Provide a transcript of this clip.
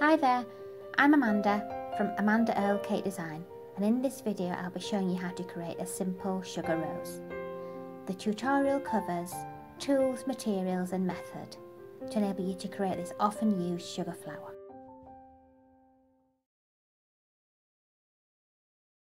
Hi there, I'm Amanda from Amanda Earl Cake Design, and in this video I'll be showing you how to create a simple sugar rose. The tutorial covers tools, materials and method to enable you to create this often used sugar flower.